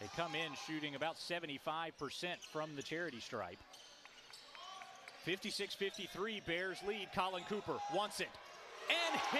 They come in shooting about 75% from the charity stripe. 56-53, Bears lead. Colin Cooper wants it and hits.